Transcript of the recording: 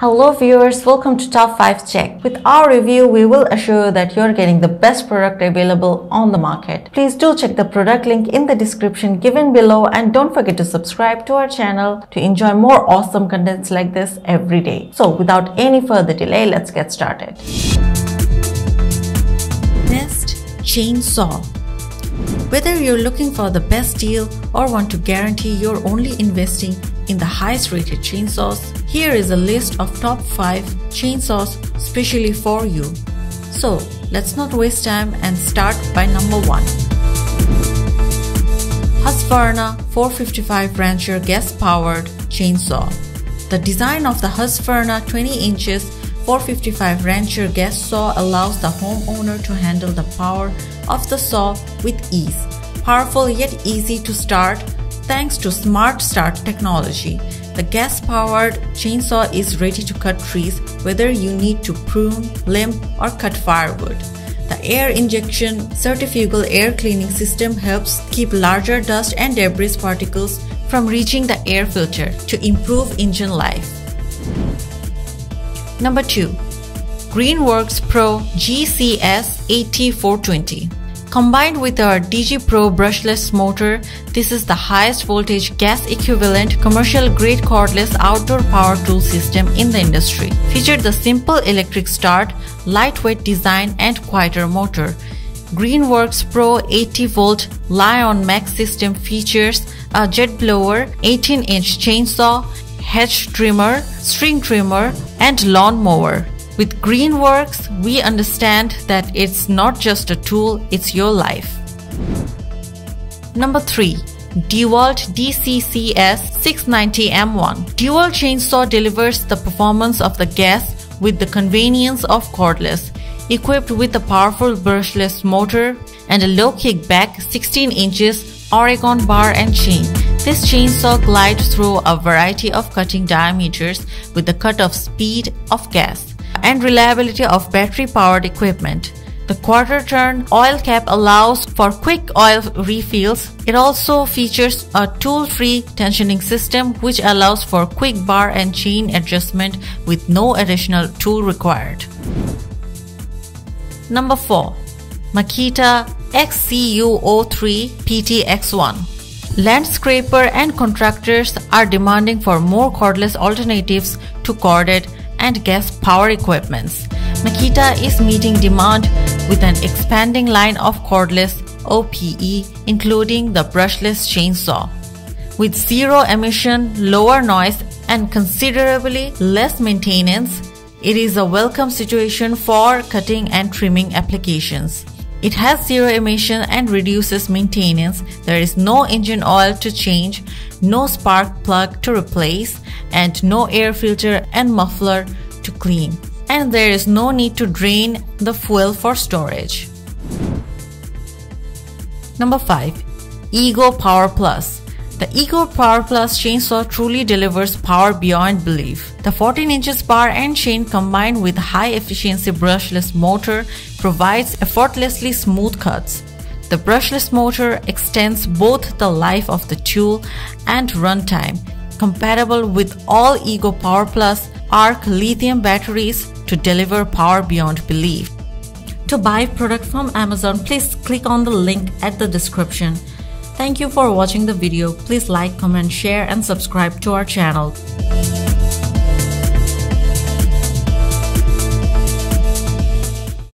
Hello viewers, welcome to Top 5 Check. With our review, we will assure you that you're getting the best product available on the market. Please do check the product link in the description given below and don't forget to subscribe to our channel to enjoy more awesome contents like this every day. So without any further delay, let's get started. Next, chainsaw. Whether you're looking for the best deal or want to guarantee you're only investing in the highest rated chainsaws, here is a list of top 5 chainsaws specially for you. So let's not waste time and start by number 1. Husqvarna 455 Rancher Gas Powered Chainsaw. The design of the Husqvarna 20 inches 455 Rancher Gas Saw allows the homeowner to handle the power of the saw with ease. Powerful yet easy to start thanks to Smart Start technology. The gas-powered chainsaw is ready to cut trees, whether you need to prune, limb, or cut firewood. The air injection centrifugal air cleaning system helps keep larger dust and debris particles from reaching the air filter to improve engine life. Number 2. Greenworks Pro GCS80420. Combined with our DigiPro brushless motor, this is the highest voltage gas equivalent commercial grade cordless outdoor power tool system in the industry. Featured the simple electric start, lightweight design and quieter motor. Greenworks Pro 80-volt Lion Max system features a jet blower, 18-inch chainsaw, hedge trimmer, string trimmer and lawn mower. With Greenworks, we understand that it's not just a tool, it's your life. Number 3. DeWalt DCCS690M1. DeWalt chainsaw delivers the performance of the gas with the convenience of cordless. Equipped with a powerful brushless motor and a low kickback 16 inches Oregon bar and chain, this chainsaw glides through a variety of cutting diameters with the cut-off speed of gas and reliability of battery-powered equipment. The quarter-turn oil cap allows for quick oil refills. It also features a tool-free tensioning system which allows for quick bar and chain adjustment with no additional tool required. Number 4. Makita XCU03PTX1. Landscapers and contractors are demanding for more cordless alternatives to corded and gas power equipments. Makita is meeting demand with an expanding line of cordless OPE, including the brushless chainsaw. With zero emission, lower noise, and considerably less maintenance, it is a welcome situation for cutting and trimming applications. It has zero emission and reduces maintenance. There is no engine oil to change, no spark plug to replace, and no air filter and muffler to clean. And there is no need to drain the fuel for storage. Number 5. EGO Power+. The EGO Power+ chainsaw truly delivers power beyond belief. The 14 inches bar and chain combined with high-efficiency brushless motor provides effortlessly smooth cuts. The brushless motor extends both the life of the tool and runtime. Compatible with all EGO Power+ ARC lithium batteries to deliver power beyond belief. To buy product from Amazon, please click on the link at the description. Thank you for watching the video. Please like, comment, share and subscribe to our channel.